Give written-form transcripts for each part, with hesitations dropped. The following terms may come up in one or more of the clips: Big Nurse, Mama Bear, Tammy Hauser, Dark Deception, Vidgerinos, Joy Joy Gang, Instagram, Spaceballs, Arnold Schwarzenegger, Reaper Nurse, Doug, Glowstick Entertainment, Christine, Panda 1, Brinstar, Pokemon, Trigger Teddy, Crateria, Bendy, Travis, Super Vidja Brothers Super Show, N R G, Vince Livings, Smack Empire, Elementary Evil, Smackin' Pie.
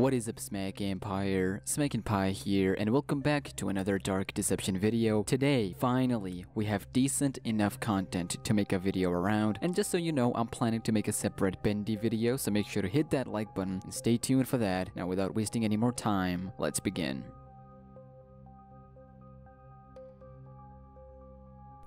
What is up, Smack Empire? Smackin' Pie here, and welcome back to another Dark Deception video. Today, finally, we have decent enough content to make a video around, and just so you know, I'm planning to make a separate Bendy video, so make sure to hit that like button and stay tuned for that. Now, without wasting any more time, let's begin.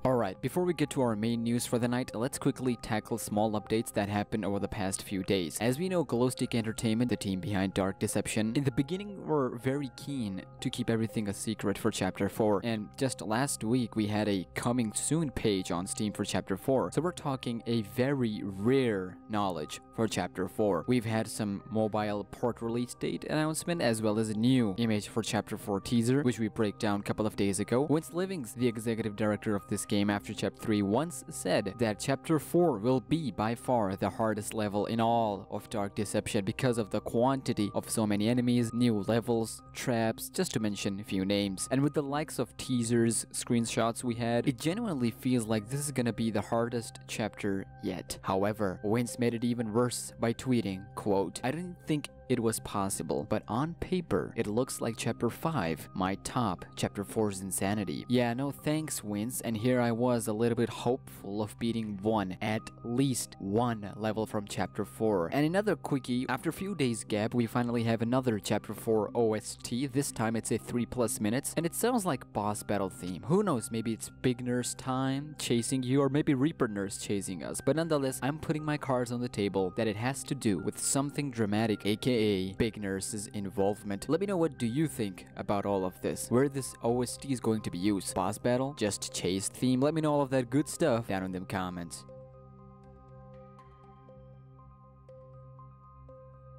Alright, before we get to our main news for the night, let's quickly tackle small updates that happened over the past few days. As we know, Glowstick Entertainment, the team behind Dark Deception, in the beginning were very keen to keep everything a secret for Chapter 4, and just last week we had a coming soon page on Steam for Chapter 4, so we're talking a very rare knowledge for Chapter 4. We've had some mobile port release date announcement as well as a new image for Chapter 4 teaser, which we break down a couple of days ago. Vince Livings, the executive director of this game after Chapter 3, once said that Chapter 4 will be by far the hardest level in all of Dark Deception because of the quantity of so many enemies, new levels, traps, just to mention a few names. And with the likes of teasers, screenshots we had, it genuinely feels like this is gonna be the hardest chapter yet. However, Vince made it even worse by tweeting, quote, "I didn't think it was possible, but on paper, it looks like Chapter 5 might top Chapter 4's insanity. Yeah, no thanks, Vince, and here I was a little bit hopeful of beating at least one level from Chapter 4. And another quickie, after a few days gap, we finally have another Chapter 4 OST. This time it's a 3+ minutes, and it sounds like boss battle theme. Who knows, maybe it's Big Nurse time chasing you, or maybe Reaper Nurse chasing us. But nonetheless, I'm putting my cards on the table that it has to do with something dramatic, aka Big Nurse's involvement. Let me know, what do you think about all of this? Where this OST is going to be used? Boss battle? Just chase theme? Let me know all of that good stuff down in them comments.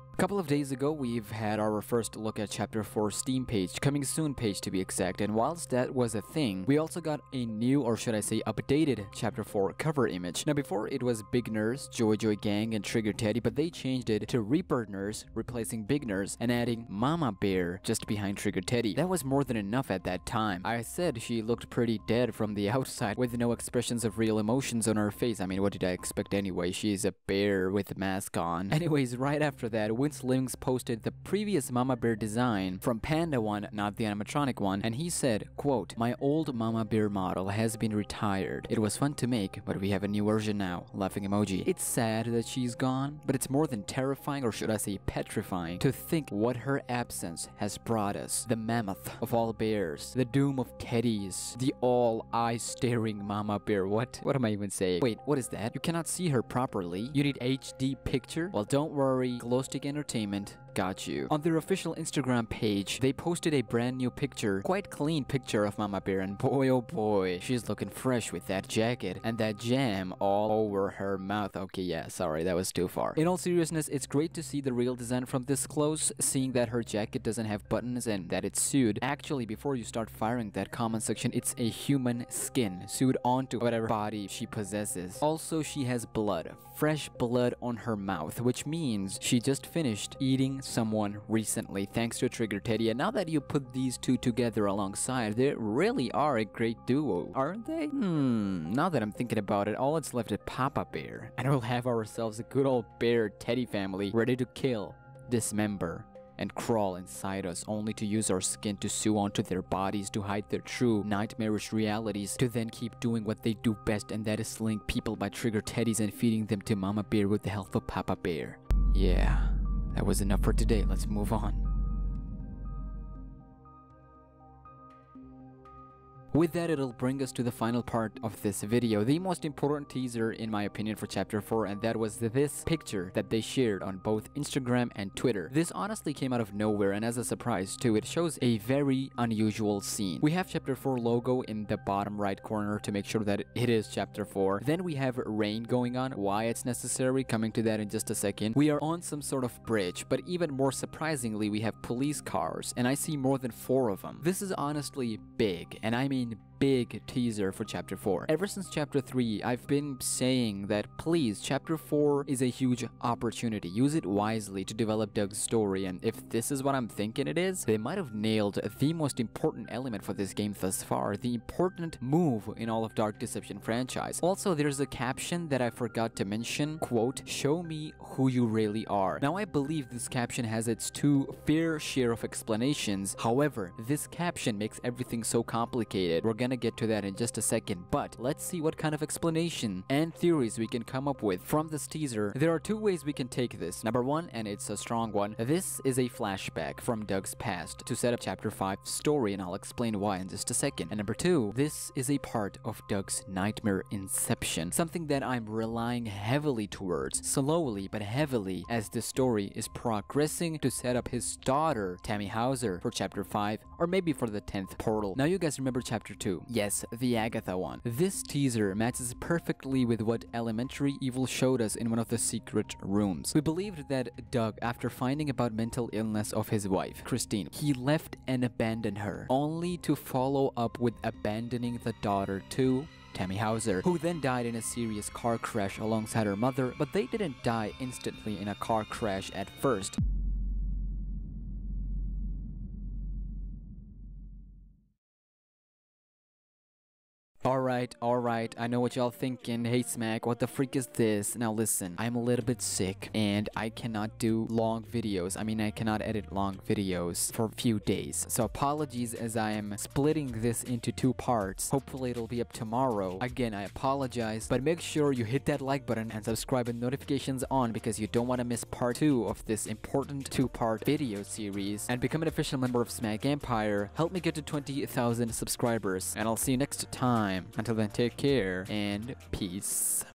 A couple of days ago, we've had our first look at Chapter 4 Steam page, coming soon page to be exact, and whilst that was a thing, we also got a new, or should I say updated, Chapter 4 cover image. Now before it was Big Nurse, Joy Joy Gang, and Trigger Teddy, but they changed it to Reaper Nurse, replacing Big Nurse, and adding Mama Bear just behind Trigger Teddy. That was more than enough at that time. I said she looked pretty dead from the outside, with no expressions of real emotions on her face. I mean, what did I expect anyway? She's a bear with a mask on. Anyways, right after that, Vince Livings posted the previous Mama Bear design from Panda 1, not the animatronic one, and he said, quote, "My old Mama Bear model has been retired. It was fun to make, but we have a new version now," laughing emoji. It's sad that she's gone, but it's more than terrifying, or should I say petrifying, to think what her absence has brought us. The mammoth of all bears, the doom of teddies, the all-eye-staring Mama Bear. What am I even saying? Wait, what is that? You cannot see her properly. You need HD picture? Well, don't worry, Glowstick Entertainment got you. On their official Instagram page, they posted a brand new picture, quite clean picture of Mama Bear, and boy oh boy, she's looking fresh with that jacket and that jam all over her mouth. Okay, yeah, sorry, that was too far. In all seriousness, it's great to see the real design from this close, seeing that her jacket doesn't have buttons and that it's sewed. Actually, before you start firing that comment section, it's a human skin sewed onto whatever body she possesses. Also, she has blood, fresh blood on her mouth, which means she just finished eating someone recently, thanks to Trigger Teddy. And now that you put these two together alongside, they really are a great duo, aren't they? Now that I'm thinking about it, all that's left is Papa Bear, and we'll have ourselves a good old Bear Teddy family ready to kill, dismember, and crawl inside us, only to use our skin to sew onto their bodies to hide their true nightmarish realities, to then keep doing what they do best, and that is slaying people by Trigger Teddies and feeding them to Mama Bear with the help of Papa Bear. Yeah, that was enough for today. Let's move on. With that, it'll bring us to the final part of this video, the most important teaser in my opinion for Chapter 4, and that was this picture that they shared on both Instagram and Twitter. This honestly came out of nowhere, and as a surprise too. It shows a very unusual scene. We have Chapter 4 logo in the bottom right corner to make sure that it is Chapter 4. Then we have rain going on, why it's necessary, coming to that in just a second. We are on some sort of bridge, but even more surprisingly, we have police cars, and I see more than 4 of them. This is honestly big, and I mean main big teaser for chapter 4. Ever since chapter 3, I've been saying that please, chapter 4 is a huge opportunity. Use it wisely to develop Doug's story, and if this is what I'm thinking it is, they might have nailed the most important element for this game thus far, the important move in all of Dark Deception franchise. Also, there's a caption that I forgot to mention, quote, "Show me who you really are." Now, I believe this caption has its two fair share of explanations. However, this caption makes everything so complicated. We're gonna get to that in just a second, but let's see what kind of explanation and theories we can come up with from this teaser. There are two ways we can take this. Number one, and it's a strong one, this is a flashback from Doug's past to set up chapter 5's story, and I'll explain why in just a second. And number two, this is a part of Doug's nightmare inception, something that I'm relying heavily towards, slowly but heavily, as this story is progressing to set up his daughter, Tammy Hauser, for chapter 5, or maybe for the 10th portal. Now, you guys remember chapter 2? Yes, the Agatha one. This teaser matches perfectly with what Elementary Evil showed us in one of the secret rooms. We believed that Doug, after finding about mental illness of his wife, Christine, he left and abandoned her, only to follow up with abandoning the daughter too, Tammy Hauser, who then died in a serious car crash alongside her mother. But they didn't die instantly in a car crash at first. Alright, alright, I know what y'all thinking. Hey Smack, what the freak is this? Now listen, I'm a little bit sick and I cannot do long videos. I mean, I cannot edit long videos for a few days. So apologies as I am splitting this into two parts. Hopefully it'll be up tomorrow. Again, I apologize, but make sure you hit that like button and subscribe with notifications on, because you don't want to miss part 2 of this important two-part video series. And become an official member of Smack Empire. Help me get to 20,000 subscribers, and I'll see you next time. Until then, take care and peace.